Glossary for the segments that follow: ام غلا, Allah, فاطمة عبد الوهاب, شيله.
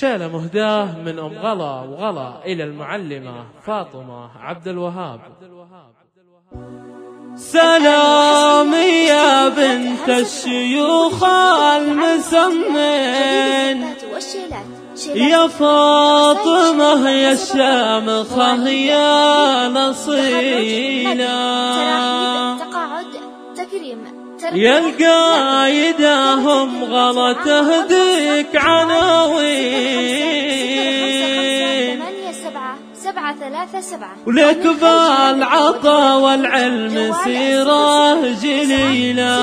شال مهداه من أم غلا وغلا إلى المعلمة فاطمة عبد الوهاب. سلام يا بنت الشيوخ المسمين، يا فاطمة يا الشامخة يا نصيلة، يا القايدة هم غلا تهديك عناوين، ولك بالعطا والعلم سيرة جليلة،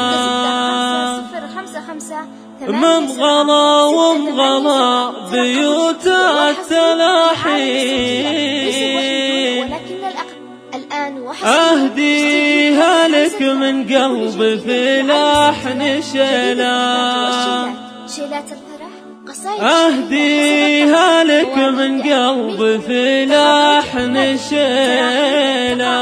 من غلا وم غلا بيوت التلاحين، أهديها لك من قلبي في لحن شيلات، أهديها لك من قلبي في لحن شيلات،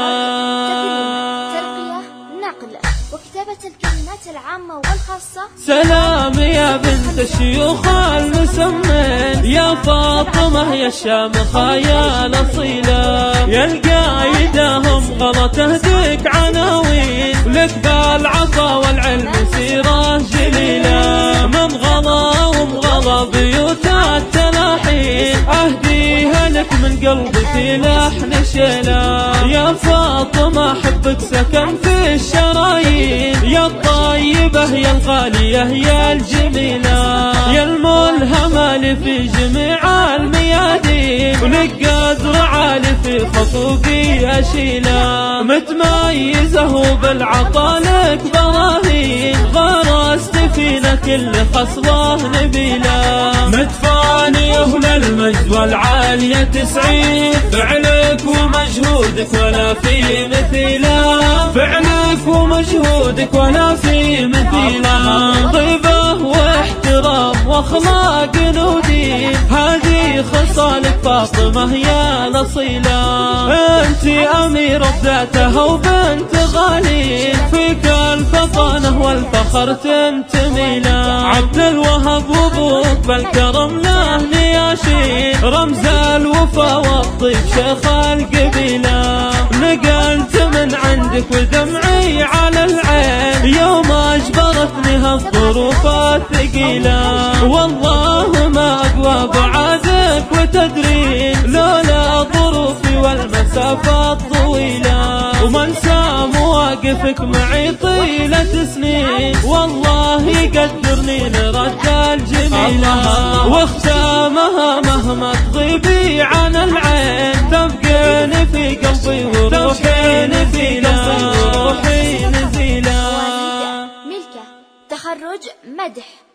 ترقية نقل وكتابة الكلمات العامة والخاصة. سلام يا بنت الشيوخ المسمين، يا فاطمة يا الشامخة يا الأصيلة، يا القايدة هم غلا تهديك عناوين، لك بالعطا والعلم سيرة جليلة، من غلا بيوت التلاحين، أهديها لك من قلبي في لحن شيلات، يا فاطمة حبك سكن في الشرايين، يا الطيبة يا الغالية يا الجميلة، يا الملهمة لي في جميع الميادين، ولك أزرع عالي في خطوبي أشيلة، متميزة وبالعطا لك براهين، غرست فينا كل خصلة نبيلة، متفاني أهل المجد والعالية تسعيد، فعلك ومجهودك ولا في مثيلة، فعلك ومجهودك ولا في مثيلة، طيبة واحترام واخلاق نودي، هذه خصالك فاطمة يا الأصيلة، انت أميرة بذاتها وبنت غالي، فيك الفطانة والفخر تنتمي له، عبد الوهاب وابوك بالكرم له نياشي، رمز الوفا والطيب شيخ القبيلة، نقلت من عندك ودمعي على العين، يوم أجبرتني هالظروف الثقيلة، والله ما أقوى بعادك وتدري، لولا ظروفي والمسافة الطويلة، ومنسى مواقفك معي طيلة سنين، والله يقدرني لرجال جميلة، واختامها مهما تغيبي عن العين، تبقيني في قلبي وروحي نزيلة، روحي نزيلة. ملكة تخرج مدح.